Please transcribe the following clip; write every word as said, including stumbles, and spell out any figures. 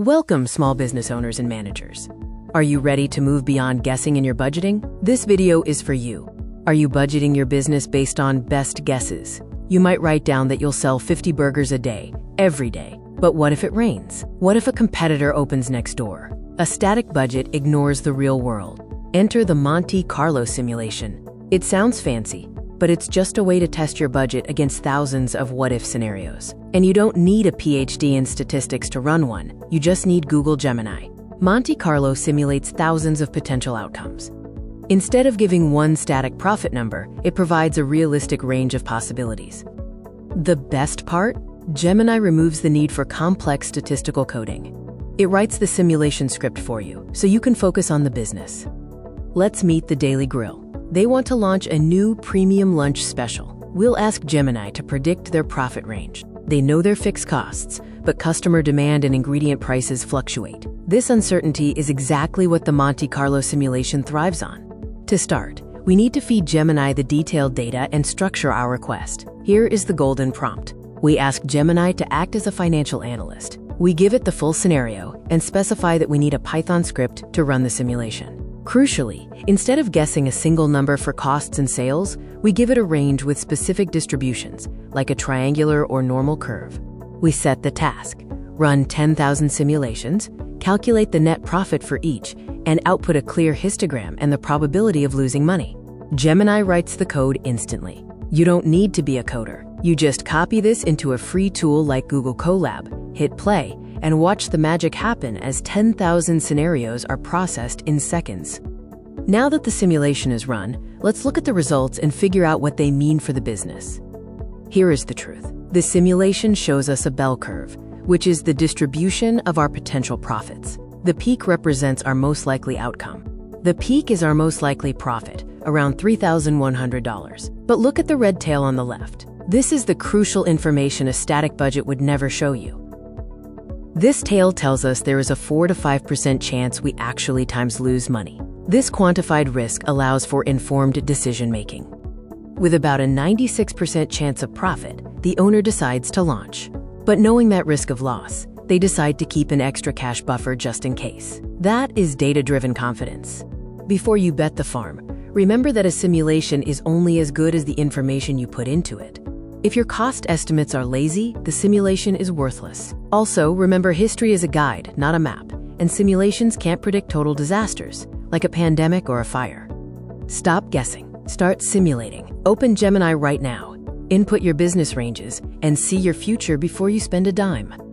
Welcome, small business owners and managers. Are you ready to move beyond guessing in your budgeting? This video is for you. Are you budgeting your business based on best guesses? You might write down that you'll sell fifty burgers a day, every day. But what if it rains? What if a competitor opens next door? A static budget ignores the real world. Enter the Monte Carlo simulation. It sounds fancy, but it's just a way to test your budget against thousands of what-if scenarios. And you don't need a P H D in statistics to run one, you just need Google Gemini. Monte Carlo simulates thousands of potential outcomes. Instead of giving one static profit number, it provides a realistic range of possibilities. The best part? Gemini removes the need for complex statistical coding. It writes the simulation script for you, so you can focus on the business. Let's meet the Daily Grill. They want to launch a new premium lunch special. We'll ask Gemini to predict their profit range. They know their fixed costs, but customer demand and ingredient prices fluctuate. This uncertainty is exactly what the Monte Carlo simulation thrives on. To start, we need to feed Gemini the detailed data and structure our request. Here is the golden prompt. We ask Gemini to act as a financial analyst. We give it the full scenario and specify that we need a Python script to run the simulation. Crucially, instead of guessing a single number for costs and sales, we give it a range with specific distributions, like a triangular or normal curve. We set the task, run ten thousand simulations, calculate the net profit for each, and output a clear histogram and the probability of losing money. Gemini writes the code instantly. You don't need to be a coder. You just copy this into a free tool like Google Colab, hit play, and watch the magic happen as ten thousand scenarios are processed in seconds. Now that the simulation is run, let's look at the results and figure out what they mean for the business. Here is the truth. The simulation shows us a bell curve, which is the distribution of our potential profits. The peak represents our most likely outcome. The peak is our most likely profit, around three thousand one hundred dollars. But look at the red tail on the left. This is the crucial information a static budget would never show you. This tail tells us there is a four to five percent chance we actually times lose money. This quantified risk allows for informed decision-making. With about a ninety-six percent chance of profit, the owner decides to launch. But knowing that risk of loss, they decide to keep an extra cash buffer just in case. That is data-driven confidence. Before you bet the farm, remember that a simulation is only as good as the information you put into it. If your cost estimates are lazy, the simulation is worthless. Also, remember history is a guide, not a map, and simulations can't predict total disasters, like a pandemic or a fire. Stop guessing, start simulating. Open Gemini right now, input your business ranges, and see your future before you spend a dime.